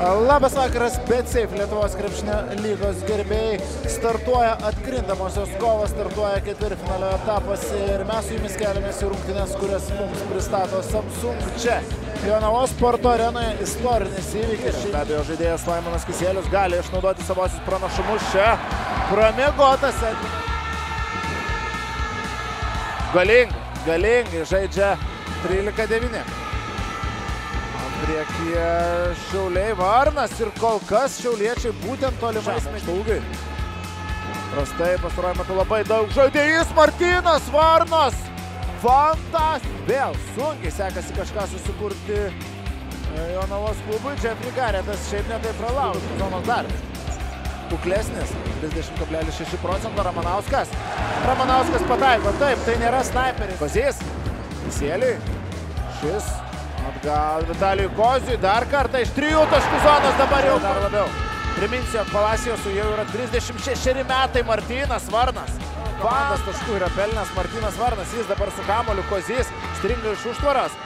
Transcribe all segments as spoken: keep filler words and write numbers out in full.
Labas vakaras, BetSafe Lietuvos krepšinio lygos gerbėjai. Startuoja atkrintamosios kovos, startuoja ketvirtfinalio etapas ir mes su jumis keliamės į rungtynes, kurias mums pristato Samsung čia. Jonavos sporto arenoje istorinis įvykis. Be abejo, žaidėjas Laimonas Kisielius gali išnaudoti savosius pranašumus čia. Pramėgotas. Galingai, galingai žaidžia trylika devyni. Priekyje Šiauliai Varnas ir kol kas šiauliečiai būtent tolimais metais. Prastai pastarojame tu labai daug žaidėjus. Martinas Varnas. Fantastiškai. Vėl sunkiai sekasi kažką susikurti Jonavos klubui. Jeffrey Garrettas šiaip netai pralaužė. Zonos darbas. Kuklesnis. trisdešimt kablelis šeši procento. Ramanauskas. Ramanauskas pataiko. Taip, tai nėra snaiperis. Kozis. Kisieliui. Šis. Atgal Vitalijui Koziui, dar kartą iš trijų taškų zonos, dabar jau dar labiau. Priminsiu, Palasijosui jau yra trisdešimt šešeri metai. Martinas Varnas. Komandos taškų yra pelnęs Martinas Varnas, jis dabar su Kamoliu Lykozijas, stringa iš užtvaros.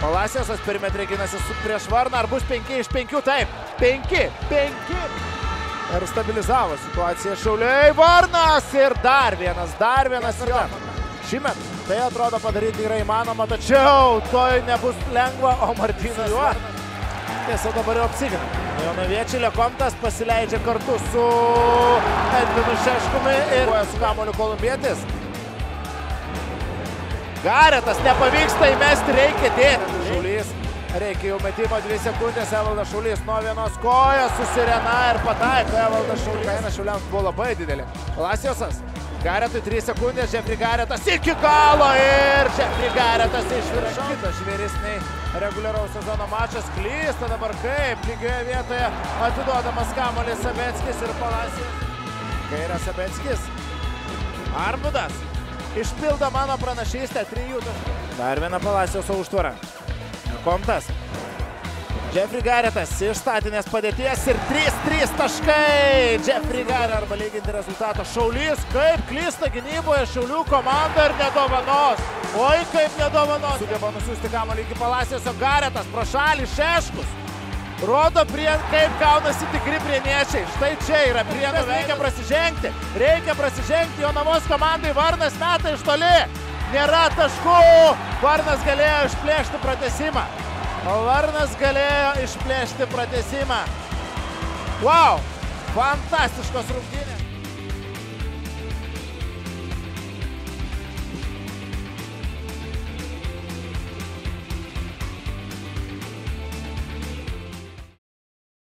Palasijosas perimetre ginasi prieš Varną, ar bus penki iš penkių, taip, penki, penki. Ir stabilizavo situaciją Šiauliai. Varnas ir dar vienas, dar vienas ir dar. Šimet tai atrodo padaryti yra įmanoma, tačiau toj nebus lengva, o Martinas Varnas tiesa dabar jau apsigina. Jono Viečilio kontas pasileidžia kartu su Antanu Šeškumi ir su kamoliu kolumbietis. Garretas nepavyksta įmesti, reikia dėti. Šaulys, reikia jau metimo dvi sekundės. Evaldas Šaulys nuo vienos kojos susirena ir pataiko. Evaldas Šaulys. Kaina šiauliams buvo labai didelė. Palasijosas. Garretui trys sekundės, Jeffrey Garrettas iki galo ir Jeffrey Garrettas išviršo. Kitas žvėris nei reguliaraus sezono mačas. Klysta dabar kaip, lygioje vietoje atiduodamas kamolį Sabetskis ir Palasijos. Kairė Sabetskis. Arbudas išpildo mano pranašystę trijų taškų. Dar viena Palasijos užtvara. Kontas. Jeffrey Garrettas iš statinės padėties ir trys trys taškai. Jeffrey Garrettas arba lyginti rezultatą. Šaulys kaip klysta gynyboje Šiaulių komanda ir nedovanos. Oi, kaip nedovanos. Sugeba nusiųsti kamolį iki Palasijos, o Garrettas pro šalį. Šeškus. Rodo, kaip gaunasi tikri prieniečiai. Štai čia yra prienų. Reikia prasižengti. Reikia prasižengti. Jonavos komandai Varnas meta iš toli. Nėra taškų. Varnas galėjo išplėšti pratęsimą. Varnas galėjo išplėšti pratęsimą. Wow! Fantastiškos rungtynės.